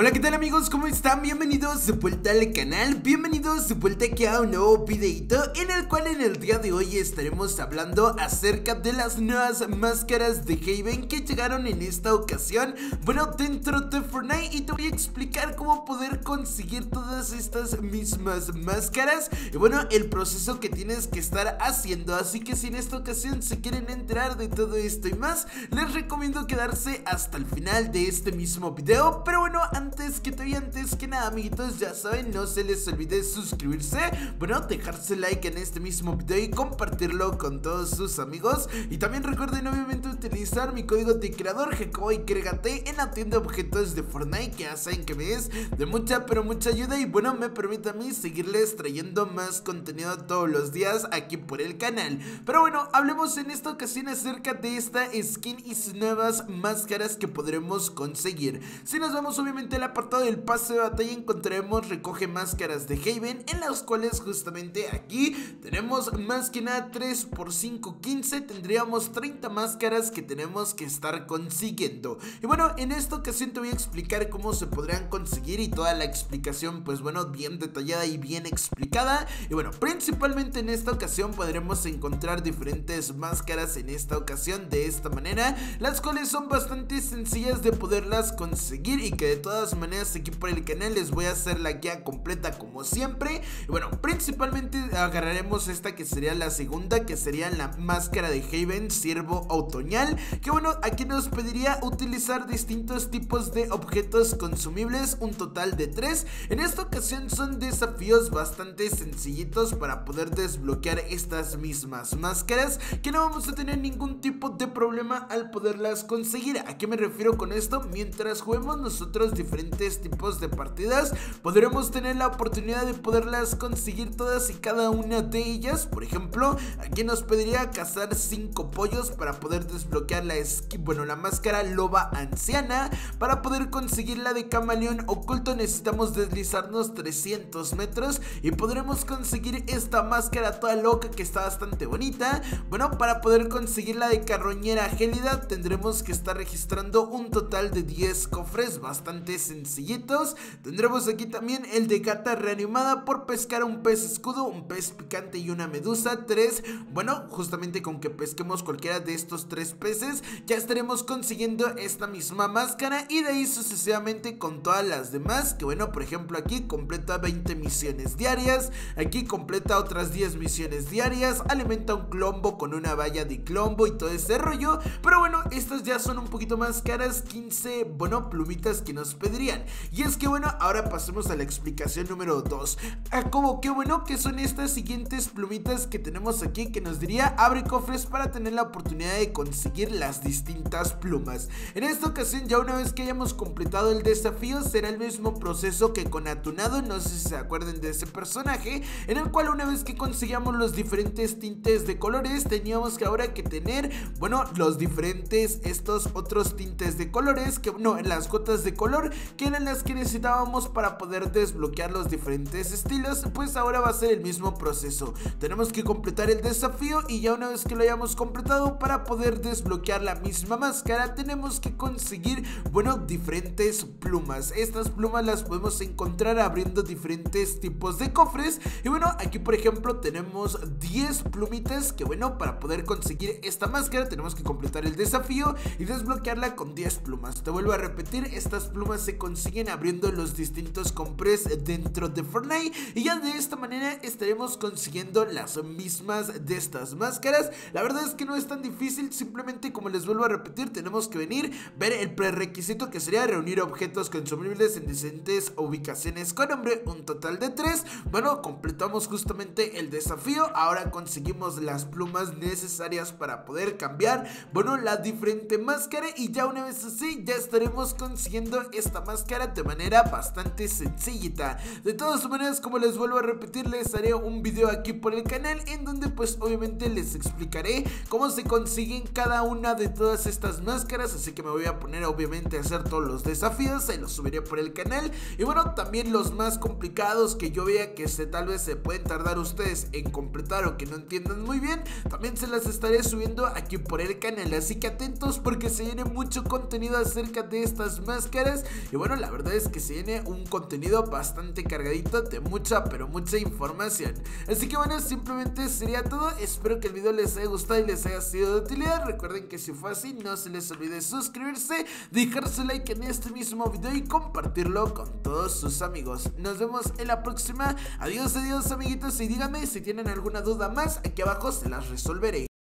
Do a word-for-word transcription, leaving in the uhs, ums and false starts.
Hola, ¿qué tal amigos? ¿Cómo están? Bienvenidos de vuelta al canal, bienvenidos de vuelta aquí a un nuevo videito en el cual en el día de hoy estaremos hablando acerca de las nuevas máscaras de Haven que llegaron en esta ocasión, bueno, dentro de Fortnite, y te voy a explicar cómo poder conseguir todas estas mismas máscaras y bueno, el proceso que tienes que estar haciendo. Así que si en esta ocasión se quieren enterar de todo esto y más, les recomiendo quedarse hasta el final de este mismo video, pero bueno, antes que todavía, antes que nada amiguitos, ya saben, no se les olvide suscribirse, bueno, dejarse like en este mismo video y compartirlo con todos sus amigos. Y también recuerden obviamente utilizar mi código de creador JacoboOrozco en la tienda de objetos de Fortnite, que ya saben que me es de mucha pero mucha ayuda y bueno, me permite a mí seguirles trayendo más contenido todos los días aquí por el canal. Pero bueno, hablemos en esta ocasión acerca de esta skin y sus nuevas máscaras que podremos conseguir. Si nos vamos obviamente en el apartado del pase de batalla, encontraremos recoge máscaras de Haven, en las cuales justamente aquí tenemos más que nada tres por cinco, quince, tendríamos treinta máscaras que tenemos que estar consiguiendo. Y bueno, en esta ocasión te voy a explicar cómo se podrán conseguir y toda la explicación, pues bueno, bien detallada y bien explicada. Y bueno, principalmente en esta ocasión podremos encontrar diferentes máscaras en esta ocasión de esta manera, las cuales son bastante sencillas de poderlas conseguir y que de todas De todas maneras aquí por el canal les voy a hacer la guía completa como siempre. Y bueno, principalmente agarraremos esta que sería la segunda, que sería la máscara de Haven, Ciervo Otoñal, que bueno, aquí nos pediría utilizar distintos tipos de objetos consumibles, un total de tres. En esta ocasión son desafíos bastante sencillitos para poder desbloquear estas mismas máscaras, que no vamos a tener ningún tipo de problema al poderlas conseguir. ¿A qué me refiero con esto? Mientras juguemos nosotros diferentes tipos de partidas, podremos tener la oportunidad de poderlas conseguir todas y cada una de ellas. Por ejemplo, aquí nos pediría cazar cinco pollos para poder desbloquear la skin, bueno, la máscara Loba Anciana. Para poder conseguir la de camaleón oculto necesitamos deslizarnos trescientos metros y podremos conseguir esta máscara toda loca que está bastante bonita. Bueno, para poder conseguir la de carroñera gélida tendremos que estar registrando un total de diez cofres bastante sencillitos. Tendremos aquí también el de gata reanimada por pescar un pez escudo, un pez picante y una medusa, tres, bueno, justamente con que pesquemos cualquiera de estos tres peces ya estaremos consiguiendo esta misma máscara, y de ahí sucesivamente con todas las demás, que bueno, por ejemplo aquí completa veinte misiones diarias, aquí completa otras diez misiones diarias, alimenta un clombo con una valla de clombo y todo ese rollo. Pero bueno, estas ya son un poquito más caras, quince, bueno, plumitas que nos pedirían. Y es que bueno, ahora pasemos a la explicación número dos. Ah, como que bueno, que son estas siguientes plumitas que tenemos aquí, que nos diría abre cofres para tener la oportunidad de conseguir las distintas plumas. En esta ocasión, ya una vez que hayamos completado el desafío, será el mismo proceso que con Atunado, no sé si se acuerdan de ese personaje, en el cual una vez que conseguíamos los diferentes tintes de colores, teníamos que ahora que tener, bueno, los diferentes, estos otros tintes de colores, que no, las gotas de color, que eran las que necesitábamos para poder desbloquear los diferentes estilos. Pues ahora va a ser el mismo proceso, tenemos que completar el desafío y ya una vez que lo hayamos completado, para poder desbloquear la misma máscara tenemos que conseguir, bueno, diferentes plumas. Estas plumas las podemos encontrar abriendo diferentes tipos de cofres y bueno, aquí por ejemplo tenemos diez plumitas, que bueno, para poder conseguir esta máscara tenemos que completar el desafío y desbloquearla con diez plumas. Te vuelvo a repetir, estas plumas se consiguen abriendo los distintos compres dentro de Fortnite y ya de esta manera estaremos consiguiendo las mismas de estas máscaras. La verdad es que no es tan difícil, simplemente como les vuelvo a repetir, tenemos que venir, ver el prerequisito que sería reunir objetos consumibles en diferentes ubicaciones con nombre, un total de tres. Bueno, completamos justamente el desafío, ahora conseguimos las plumas necesarias para poder cambiar, bueno, la diferente máscara, y ya una vez así ya estaremos consiguiendo esta máscara de manera bastante sencillita. De todas maneras, como les vuelvo a repetir, les haré un video aquí por el canal en donde pues obviamente les explicaré cómo se consiguen cada una de todas estas máscaras, así que me voy a poner obviamente a hacer todos los desafíos, se los subiré por el canal. Y bueno, también los más complicados que yo vea que se, tal vez se pueden tardar ustedes en completar o que no entiendan muy bien, también se las estaré subiendo aquí por el canal, así que atentos porque se viene mucho contenido acerca de estas máscaras. Y bueno, la verdad verdad es que se viene un contenido bastante cargadito de mucha, pero mucha información. Así que bueno, simplemente sería todo. Espero que el video les haya gustado y les haya sido de utilidad. Recuerden que si fue así, no se les olvide suscribirse, dejar su like en este mismo video y compartirlo con todos sus amigos. Nos vemos en la próxima. Adiós, adiós amiguitos, y díganme si tienen alguna duda más, aquí abajo se las resolveré.